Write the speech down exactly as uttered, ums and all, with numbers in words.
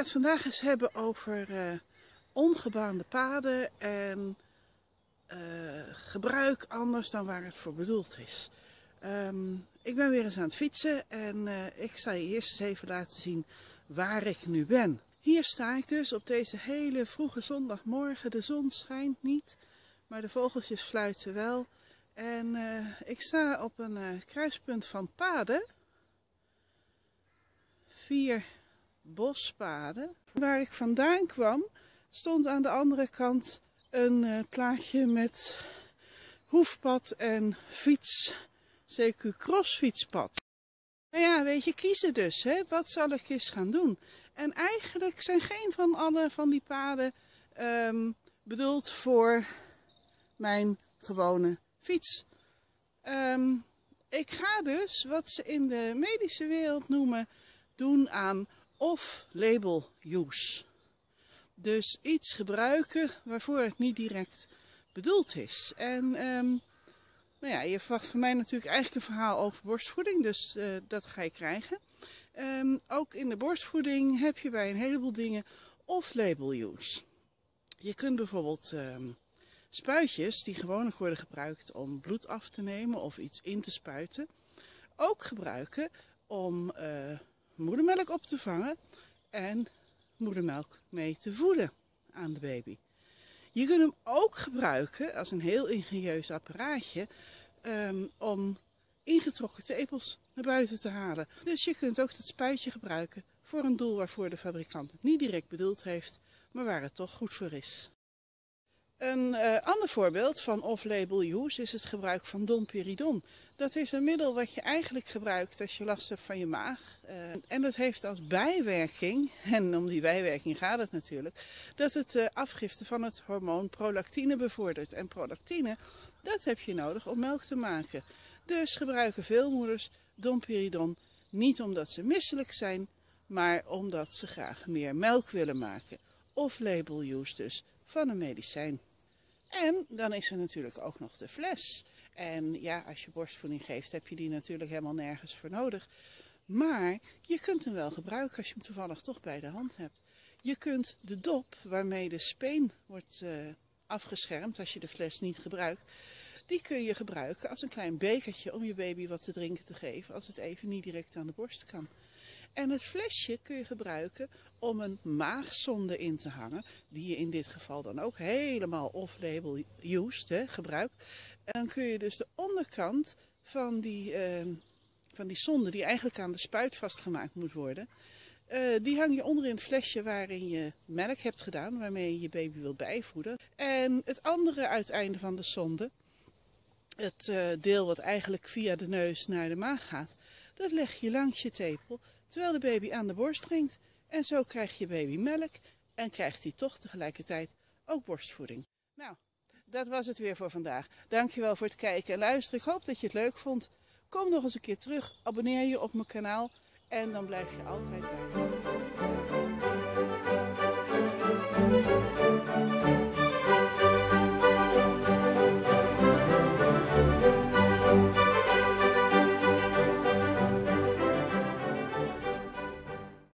het vandaag eens hebben over uh, ongebaande paden en uh, gebruik anders dan waar het voor bedoeld is. Um, ik ben weer eens aan het fietsen en uh, ik zal je eerst eens even laten zien waar ik nu ben. Hier sta ik dus op deze hele vroege zondagmorgen. De zon schijnt niet, maar de vogeltjes fluiten wel. En uh, ik sta op een uh, kruispunt van paden. Vier bospaden. Waar ik vandaan kwam, stond aan de andere kant een uh, plaatje met hoefpad en fiets, C Q crossfietspad. Maar ja, weet je, kiezen dus, hè? Wat zal ik eens gaan doen? En eigenlijk zijn geen van alle van die paden um, bedoeld voor mijn gewone fiets. Um, ik ga dus wat ze in de medische wereld noemen, doen aan off-label use. Dus iets gebruiken waarvoor het niet direct bedoeld is. En um, nou ja, je verwacht van mij natuurlijk eigenlijk een verhaal over borstvoeding, dus uh, dat ga je krijgen. Um, ook in de borstvoeding heb je bij een heleboel dingen off-label use. Je kunt bijvoorbeeld um, spuitjes die gewoonlijk worden gebruikt om bloed af te nemen of iets in te spuiten, ook gebruiken om uh, moedermelk op te vangen en moedermelk mee te voeden aan de baby. Je kunt hem ook gebruiken als een heel ingenieus apparaatje um, om ingetrokken tepels naar buiten te halen. Dus je kunt ook dat spuitje gebruiken voor een doel waarvoor de fabrikant het niet direct bedoeld heeft, maar waar het toch goed voor is. Een uh, ander voorbeeld van off-label use is het gebruik van domperidon. Dat is een middel wat je eigenlijk gebruikt als je last hebt van je maag. Uh, en dat heeft als bijwerking, en om die bijwerking gaat het natuurlijk, dat het uh, afgifte van het hormoon prolactine bevordert. En prolactine, dat heb je nodig om melk te maken. Dus gebruiken veel moeders domperidon niet omdat ze misselijk zijn, maar omdat ze graag meer melk willen maken. Off-label use dus, van een medicijn. En dan is er natuurlijk ook nog de fles. En ja, als je borstvoeding geeft, heb je die natuurlijk helemaal nergens voor nodig. Maar je kunt hem wel gebruiken als je hem toevallig toch bij de hand hebt. Je kunt de dop waarmee de speen wordt uh, afgeschermd als je de fles niet gebruikt, die kun je gebruiken als een klein bekertje om je baby wat te drinken te geven als het even niet direct aan de borst kan. En het flesje kun je gebruiken om een maagsonde in te hangen, die je in dit geval dan ook helemaal off-label used, hè, gebruikt. En dan kun je dus de onderkant van die, uh, van die sonde, die eigenlijk aan de spuit vastgemaakt moet worden, uh, die hang je onder in het flesje waarin je melk hebt gedaan, waarmee je je baby wilt bijvoeden. En het andere uiteinde van de sonde, het uh, deel wat eigenlijk via de neus naar de maag gaat, dat leg je langs je tepel, terwijl de baby aan de borst drinkt. En zo krijg je baby melk en krijgt hij toch tegelijkertijd ook borstvoeding. Nou, dat was het weer voor vandaag. Dankjewel voor het kijken en luisteren. Ik hoop dat je het leuk vond. Kom nog eens een keer terug, abonneer je op mijn kanaal en dan blijf je altijd bij.